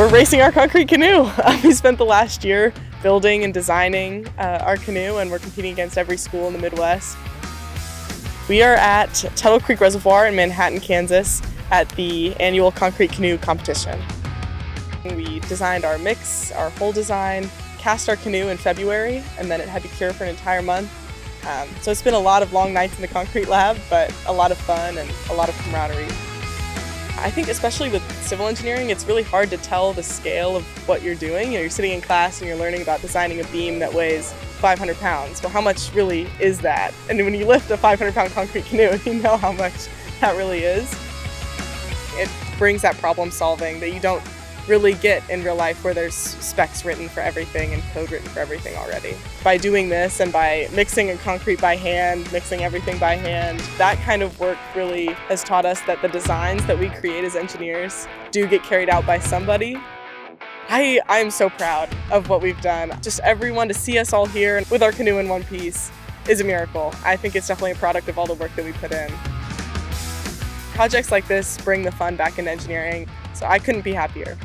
We're racing our concrete canoe. We spent the last year building and designing our canoe, and we're competing against every school in the Midwest. We are at Tuttle Creek Reservoir in Manhattan, Kansas at the annual concrete canoe competition. We designed our mix, our hull design, cast our canoe in February, and then it had to cure for an entire month. So it's been a lot of long nights in the concrete lab, but a lot of fun and a lot of camaraderie. I think especially with civil engineering, it's really hard to tell the scale of what you're doing. You know, you're sitting in class and you're learning about designing a beam that weighs 500 pounds. Well, how much really is that? And when you lift a 500-pound concrete canoe, you know how much that really is. It brings that problem solving that you don't really get in real life, where there's specs written for everything and code written for everything already. By doing this and by mixing concrete by hand, mixing everything by hand, that kind of work really has taught us that the designs that we create as engineers do get carried out by somebody. I'm so proud of what we've done. Just everyone to see us all here with our canoe in one piece is a miracle. I think it's definitely a product of all the work that we put in. Projects like this bring the fun back into engineering, so I couldn't be happier.